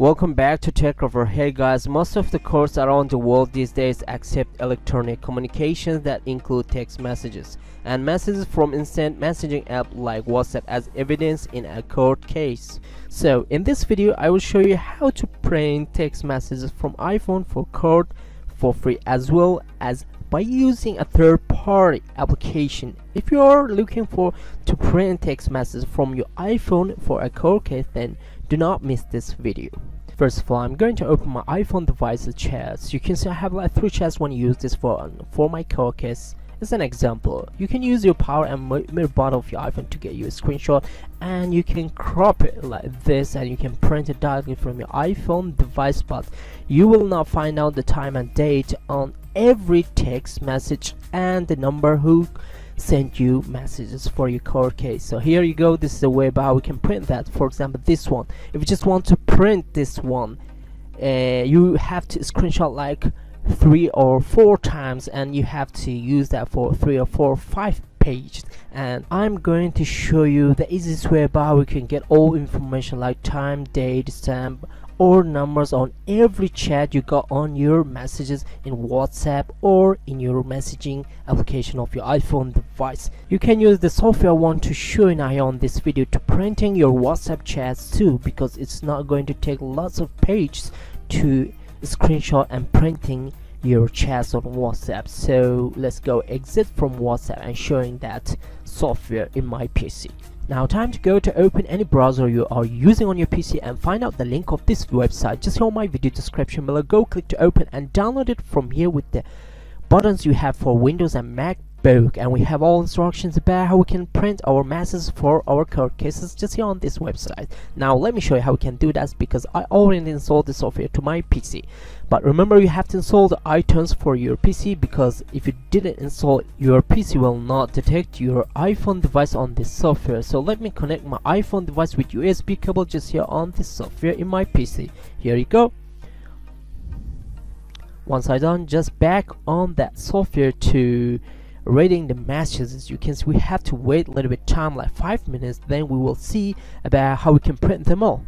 Welcome back to TechCover. Hey guys, most of the courts around the world these days accept electronic communications that include text messages and messages from instant messaging app like WhatsApp as evidence in a court case. So in this video I will show you how to print text messages from iPhone for court for free, as well as by using a third-party application. If you are looking to print text messages from your iPhone for a court case, then do not miss this video. First of all, I'm going to open my iPhone device's chats. You can see I have like 3 chats when you use this phone. For my court case, as an example, you can use your power and mirror button of your iPhone to get you a screenshot, and you can crop it like this and you can print it directly from your iPhone device, but you will not find out the time and date on every text message and the number who sent you messages for your court case. So here you go, this is the way how we can print that. For example, this one, if you just want to print this one, you have to screenshot like 3 or 4 times, and you have to use that for 3 or 4 or 5 pages. And I'm going to show you the easiest way by we can get all information like time, date, stamp, or numbers on every chat you got on your messages in WhatsApp or in your messaging application of your iPhone device. You can use the software I want to show an eye on this video to printing your WhatsApp chats too, because it's not going to take lots of pages to screenshot and printing your chats on WhatsApp. So let's go exit from WhatsApp and showing that software in my PC. Now time to go to open any browser you are using on your PC and find out the link of this website. Just go my video description below, go click to open and download it from here with the buttons you have for Windows and MacBook, and we have all instructions about how we can print our messages for our court cases just here on this website. Now let me show you how we can do that, because I already installed the software to my PC, but remember you have to install the iTunes for your PC, because if you didn't install, your PC will not detect your iPhone device on this software. So let me connect my iPhone device with USB cable just here on this software in my PC. Here you go. Once I done, just back on that software to reading the messages. You can see we have to wait a little bit time, like 5 minutes, then we will see about how we can print them all.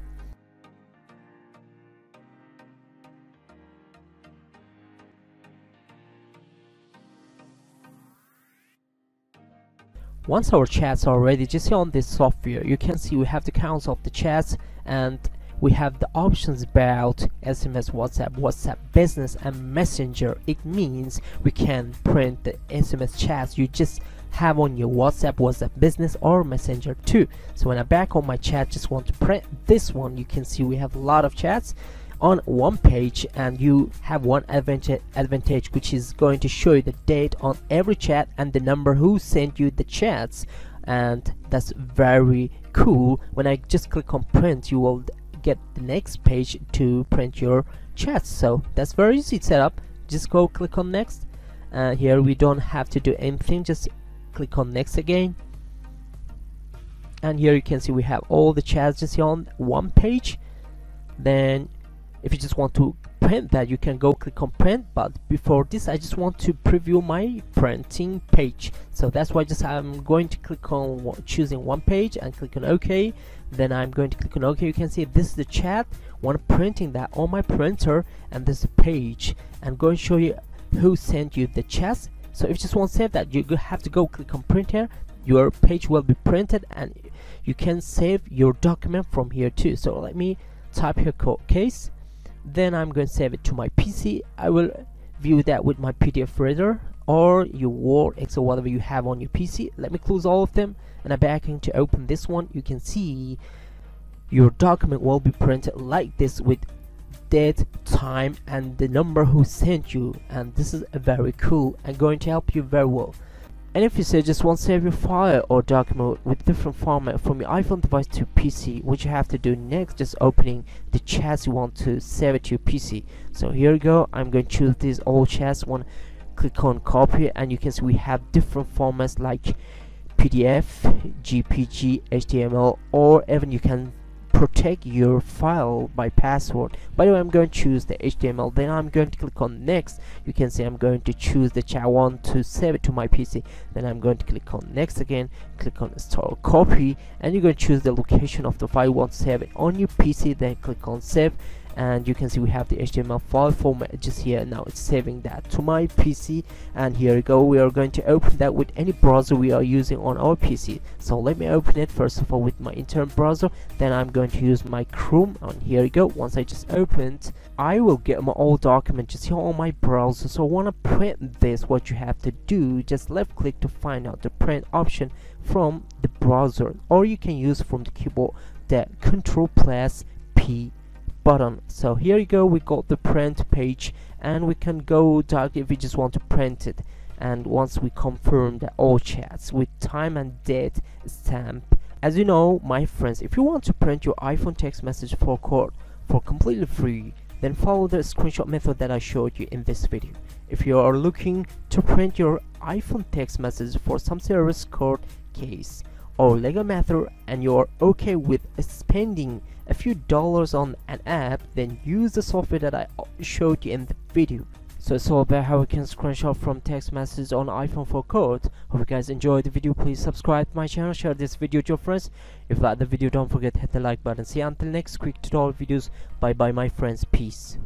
Once our chats are ready, just here on this software, you can see we have the counts of the chats, and we have the options about SMS, WhatsApp Business, and Messenger. It means we can print the SMS chats you just have on your WhatsApp Business, or Messenger too. So when I back on my chat, just want to print this one, you can see we have a lot of chats on one page, and you have one advantage which is going to show you the date on every chat and the number who sent you the chats, and that's very cool. When I just click on print, you will get the next page to print your chats. So that's very easy setup. Just go click on next, and here we don't have to do anything, just click on next again, and here you can see we have all the chats just on one page. Then if you just want to print that, you can go click on print, but before this I just want to preview my printing page. So that's why just I'm going to click on choosing one page and click on OK. Then I'm going to click on OK. You can see this is the chat when printing that on my printer, and this is the page. I'm going to show you who sent you the chats. So if you just want to save that, you have to go click on print here. Your page will be printed, and you can save your document from here too. So let me type here court case. Then I'm going to save it to my PC. I will view that with my PDF reader or your Word, Excel, whatever you have on your PC. Let me close all of them, and I'm backing to open this one. You can see your document will be printed like this with date, time, and the number who sent you, and this is very cool and going to help you very well. And if you say just want to save your file or document with different format from your iPhone device to PC, what you have to do next, just opening the chats you want to save it to your PC. So here you go, I'm going to choose these all chats one, click on copy, and you can see we have different formats like PDF, GPG, HTML, or even you can protect your file by password. By the way, I'm going to choose the HTML, then I'm going to click on next. You can see I'm going to choose the chat I want to save it to my PC, then I'm going to click on next again, click on store copy, and you're going to choose the location of the file you want to save it on your PC, then click on save, and you can see we have the HTML file format just here. Now it's saving that to my PC, and here we go. We are going to open that with any browser we are using on our PC. So let me open it first of all with my internal browser, then I'm going to use my Chrome, and here we go. Once I just opened, I will get my old document just here on my browser. So I want to print this. What you have to do, just left click to find out the print option from the browser, or you can use from the keyboard the Ctrl+P button. So here you go, we got the print page, and we can go dark if we just want to print it. And once we confirm that all chats with time and date stamp. As you know, my friends, if you want to print your iPhone text message for code for completely free, then follow the screenshot method that I showed you in this video. If you are looking to print your iPhone text message for some serious court case or legal matter, and you are okay with spending a few dollars on an app, then use the software that I showed you in the video. So it's all about how we can screenshot from text messages on iPhone for code. Hope you guys enjoyed the video. Please subscribe to my channel, share this video to your friends. If you like the video, don't forget to hit the like button. See you until next quick tutorial videos. Bye bye my friends, peace.